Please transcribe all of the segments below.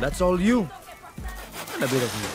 That's all you. And a bit of me.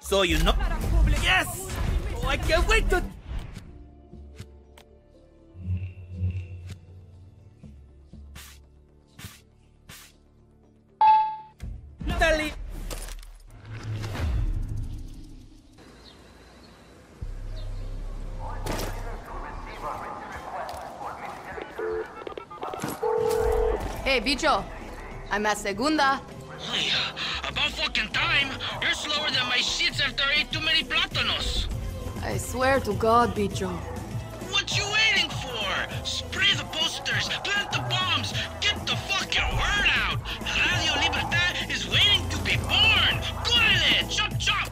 So you know... Yes! Oh, I can't wait to... Hey, bicho. I'm at Segunda. About fucking time! You're slower than my shits after I ate too many plátanos! I swear to God, bicho. What you waiting for? Spray the posters, plant the bombs, get the fucking word out! Radio Libertad is waiting to be born! Correle! Chop chop!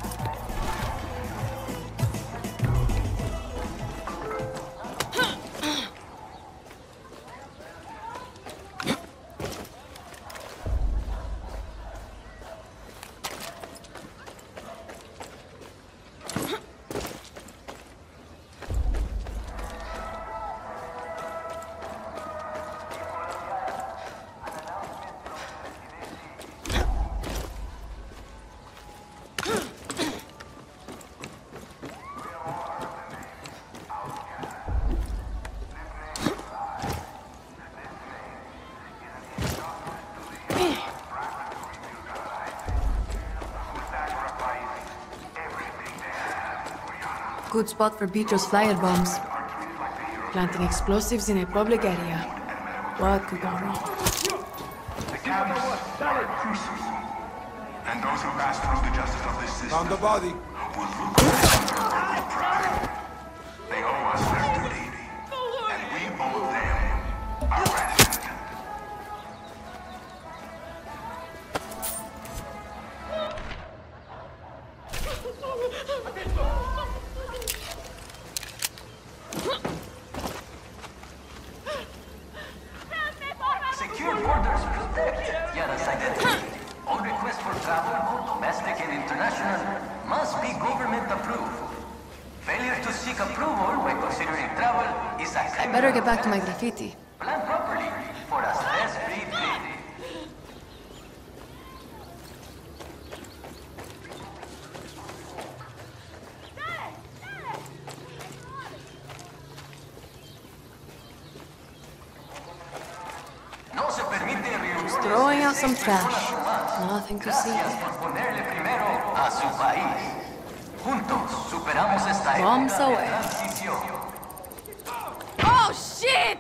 Good spot for Bicho's flyer bombs. Planting explosives in a public area. What could go wrong? The cameras, crucials, and those who pass through the justice of this system. On the body. Will look with pride. They owe us their duty, and we owe them our gratitude. Secure borders, protect Yara's identity. All requests for travel, both domestic and international, must be government approved. Failure to seek approval when considering travel is a crime. I better get back to my graffiti. Plan properly for a stress-free trip. Throwing out some trash. Nothing to see. Bombs away. Oh, shit!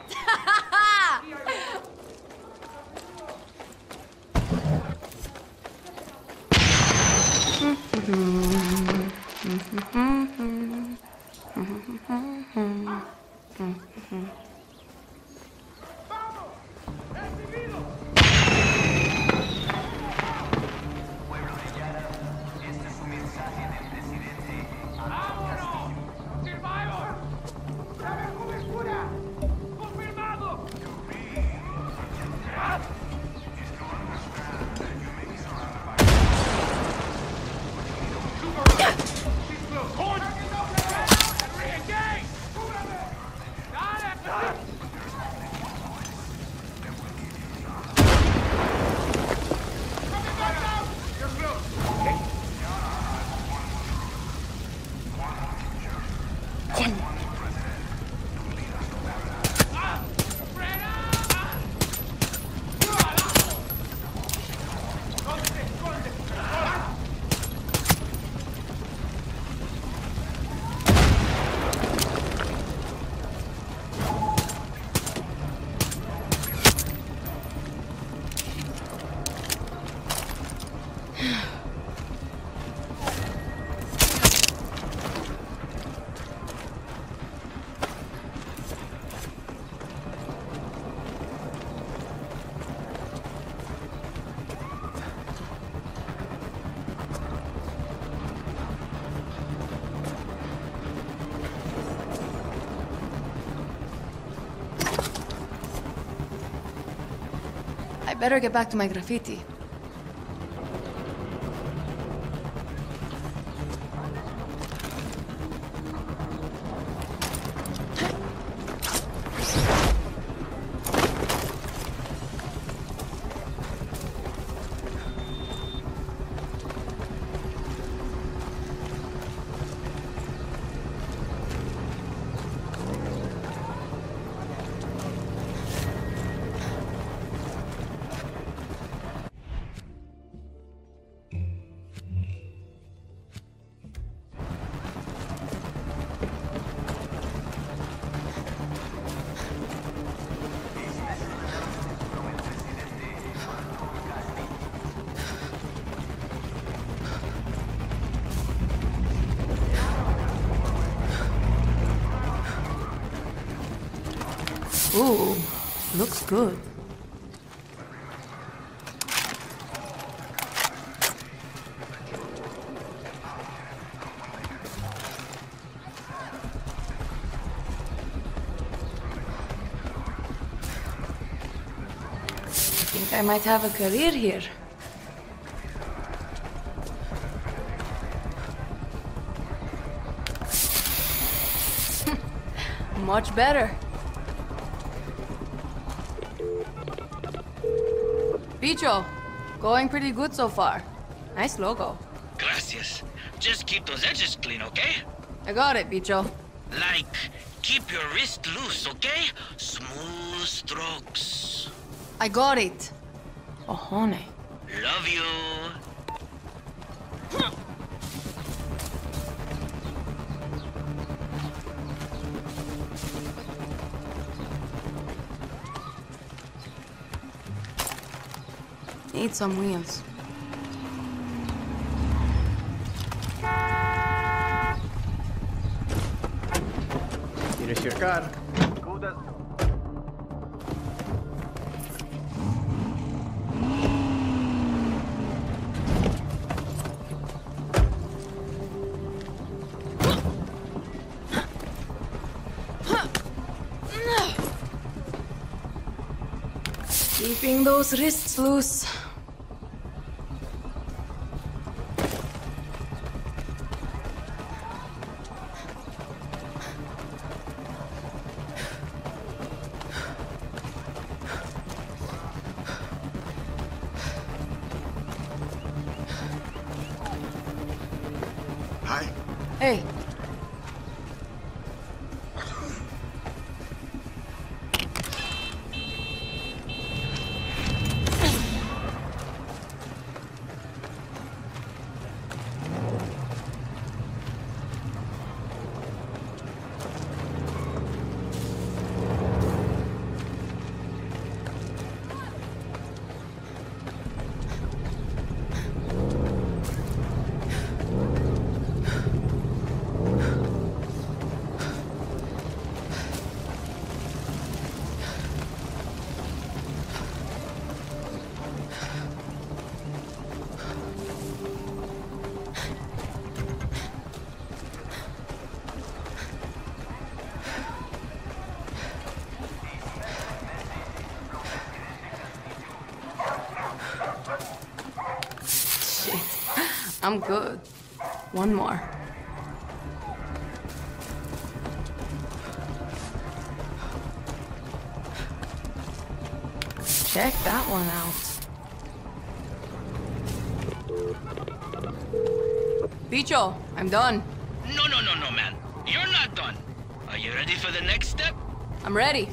Better get back to my graffiti. Ooh, looks good. I think I might have a career here. Much better. Picho, going pretty good so far. Nice logo. Gracias. Just keep those edges clean, okay? I got it, Picho. Like, keep your wrist loose, okay? Smooth strokes. I got it. Ojone. Love you. Need some wheels. Tienes your car. Keeping those wrists loose. Hey. I'm good. One more. Check that one out. Picho, I'm done. No, man. You're not done. Are you ready for the next step? I'm ready.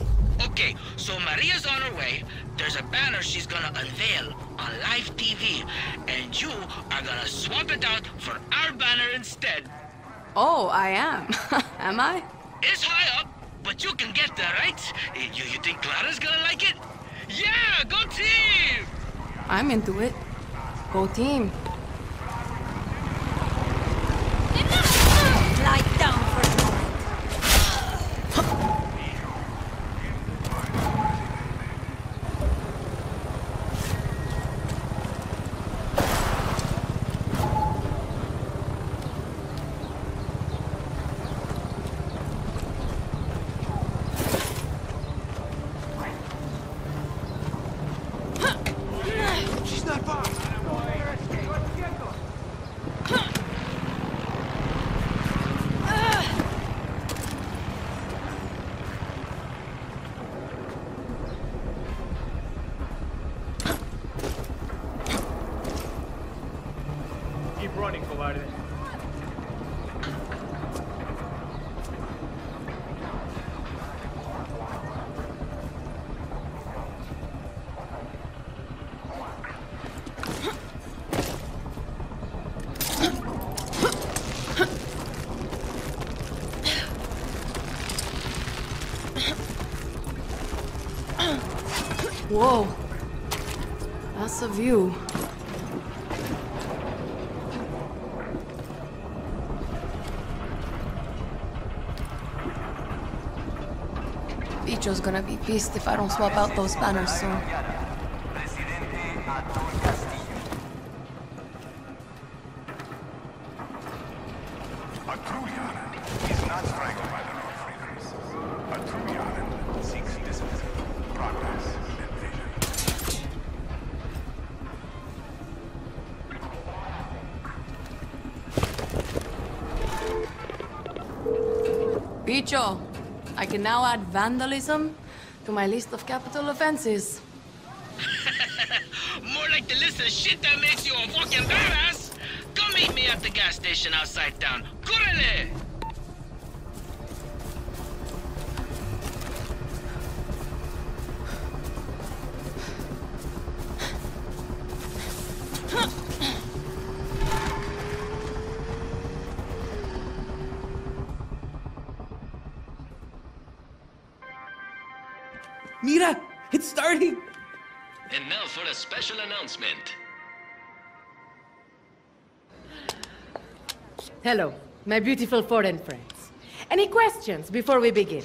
Okay, so Maria's on her way. There's a banner she's gonna unveil on live TV, and you are gonna swap it out for our banner instead. Oh, I am. Am I? It's high up, but you can get there, right? You think Clara's gonna like it? Yeah, go team! I'm into it. Go team. Whoa. That's a view. Bicho's gonna be pissed if I don't swap out those banners soon. Presidente Anton Castillo. A true Yaren is not strangled by the law of freedoms. A true Yaren seeks discipline, progress, and vision. Bicho! I can now add vandalism to my list of capital offenses. More like the list of shit that makes you a fucking badass! Come meet me at the gas station outside town. Curale! Mira! It's starting! And now for a special announcement. Hello, my beautiful foreign friends. Any questions before we begin?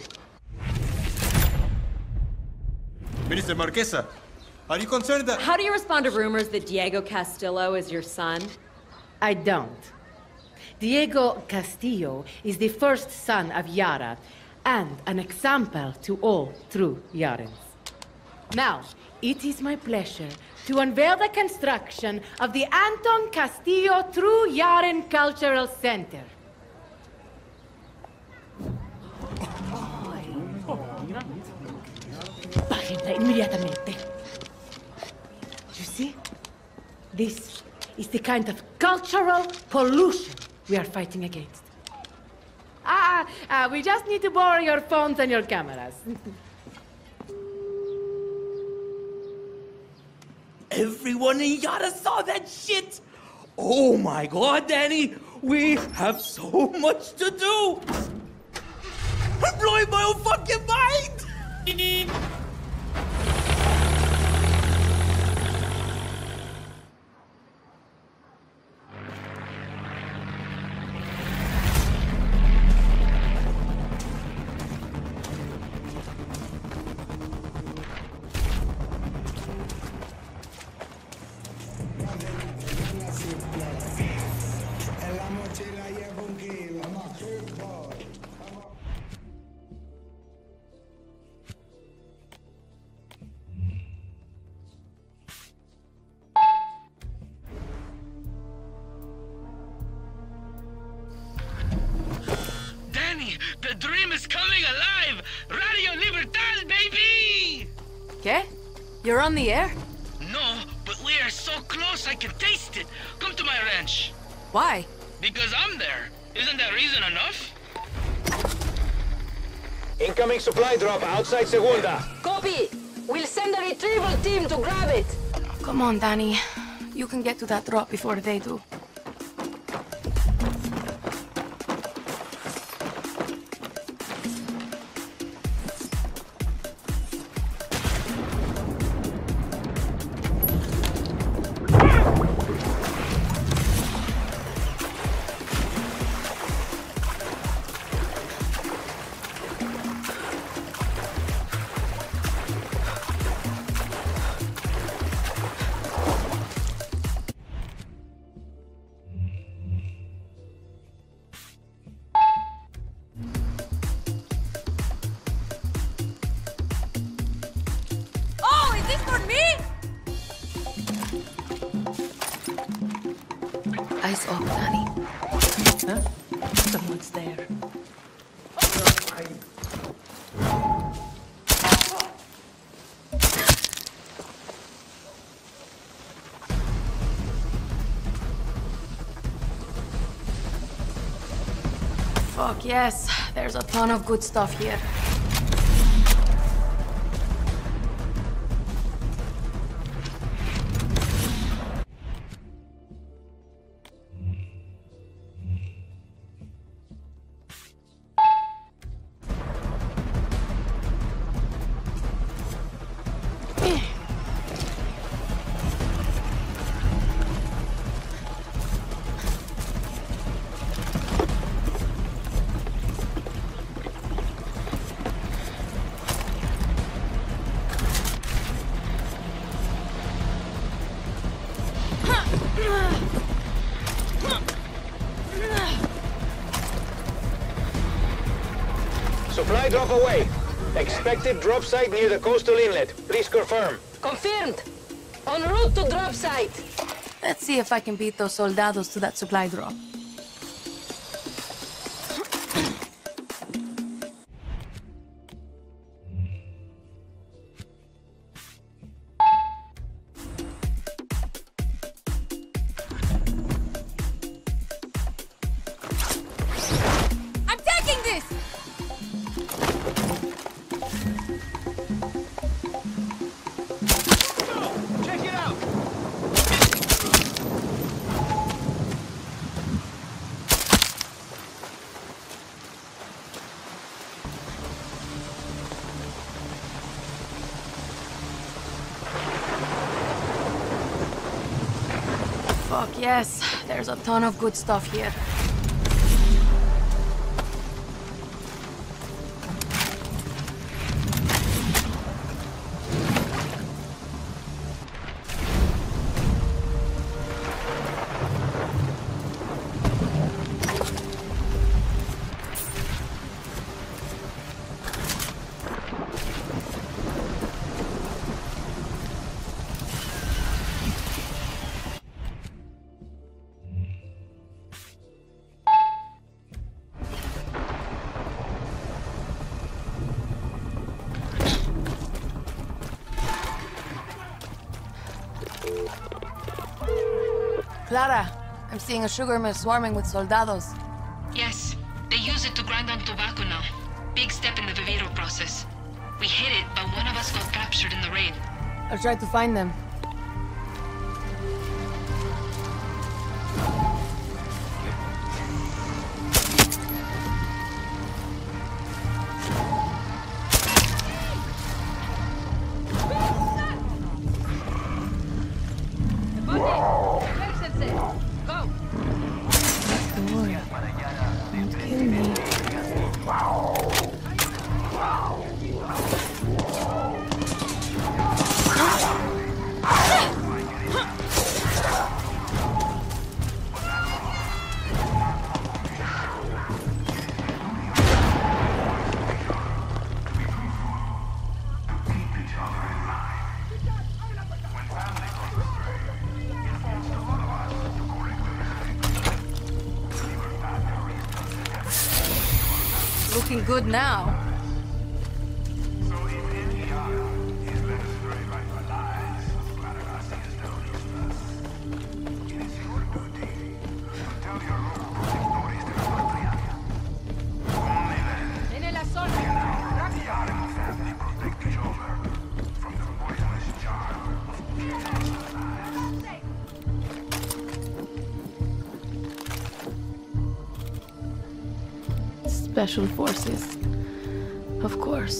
Minister Marquesa, are you concerned that... How do you respond to rumors that Diego Castillo is your son? I don't. Diego Castillo is the first son of Yara, and an example to all true Yarens. Now, it is my pleasure to unveil the construction of the Anton Castillo True Yaren Cultural Center. Páguenla inmediatamente. You see? This is the kind of cultural pollution we are fighting against. We just need to borrow your phones and your cameras. Everyone in Yara saw that shit! Oh my god, Danny! We have so much to do! I'm blowing my own fucking mind! The dream is coming alive! Radio Libertad, baby! ¿Qué? You're on the air? No, but we are so close I can taste it! Come to my ranch! Why? Because I'm there! Isn't that reason enough? Incoming supply drop outside Segunda! Copy! We'll send a retrieval team to grab it! Come on, Danny. You can get to that drop before they do. Eyes off, Danny. Huh? Someone's there. Fuck yes, there's a ton of good stuff here. Supply drop away. Expected drop site near the coastal inlet. Please confirm. Confirmed. En route to drop site. Let's see if I can beat those soldados to that supply drop. Fuck yes, there's a ton of good stuff here. Clara, I'm seeing a sugar mill swarming with soldados. Yes, they use it to grind on tobacco now. Big step in the Vivido process. We hit it, but one of us got captured in the raid. I'll try to find them. Looking good now. So if NGR is led astray by our lies, Clara Garcia is now useless. It is your duty to tell your local sectores de la patria. Only then can our Yarens family protect each other from the poisonous jar of chaos and lies. Special forces, of course.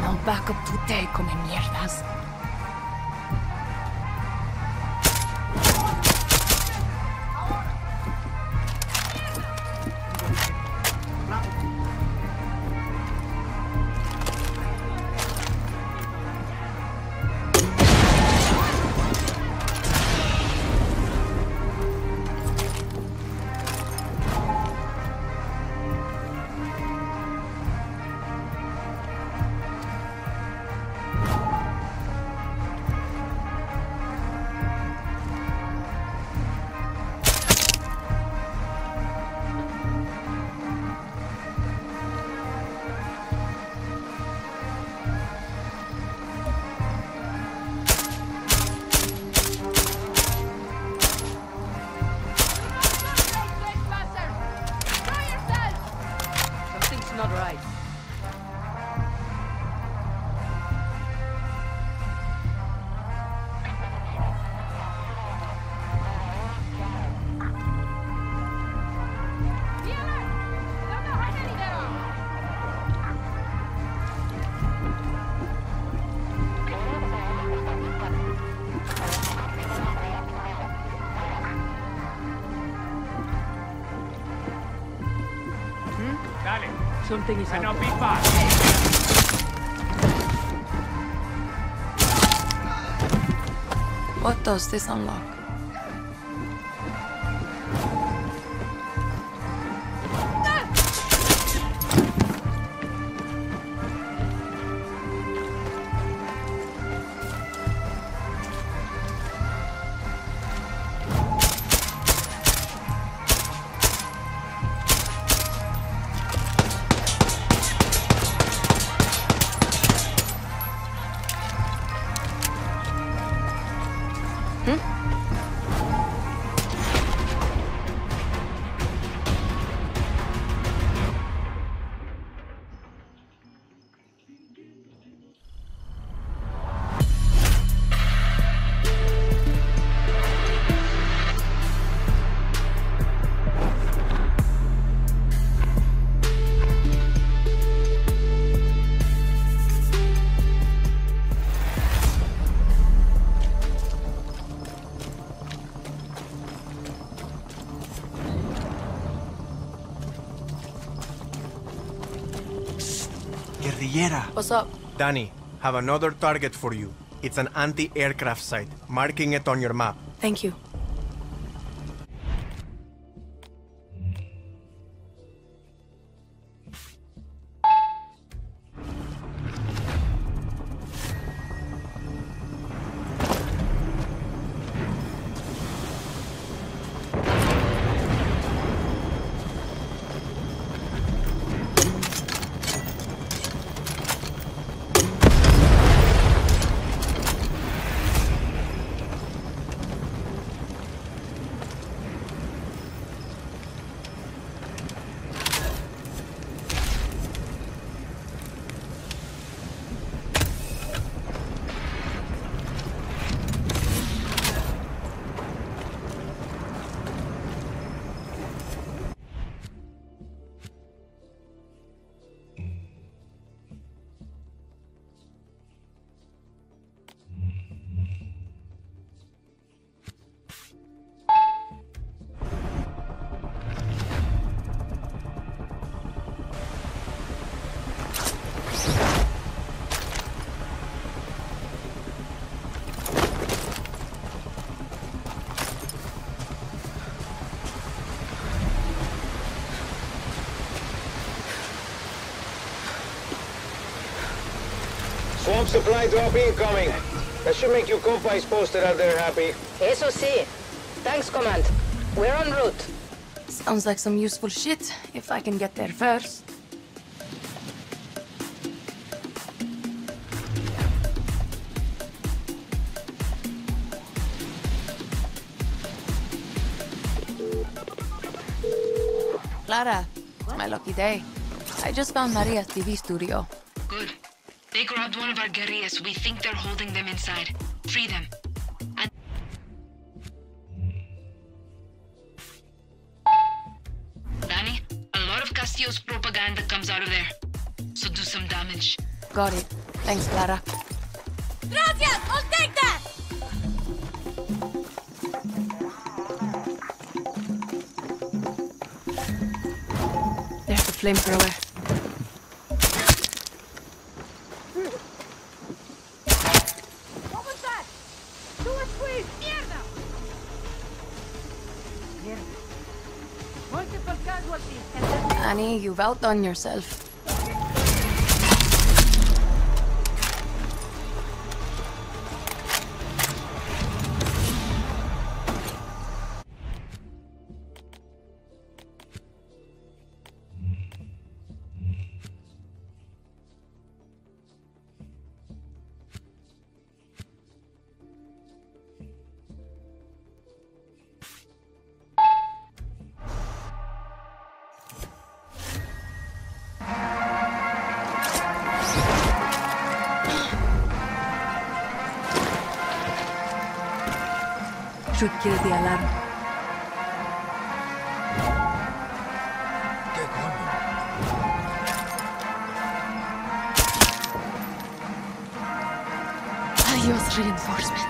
Now back up today, come mierdas. Something is happening. I know, be fast. What does this unlock? guerrillera. What's up? Danny, have another target for you. It's an anti-aircraft site. Marking it on your map. Thank you. Swamp supply drop incoming. That should make your compais posted out there happy. Eso sí. Thanks, Command. We're en route. Sounds like some useful shit, if I can get there first. Clara, what? My lucky day. I just found Maria's TV studio. Good. They grabbed one of our guerrillas. We think they're holding them inside. Free them. And Danny, a lot of Castillo's propaganda comes out of there. So do some damage. Got it. Thanks, Clara. Gracias! I'll take that! There's the flamethrower. Annie, you've outdone yourself. Should kill the alarm. I use reinforcements.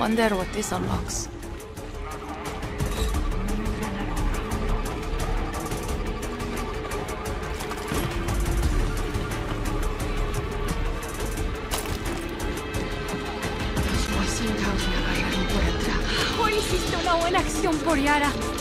I wonder what this unlocks. Hoy hiciste una buena acción por Yara.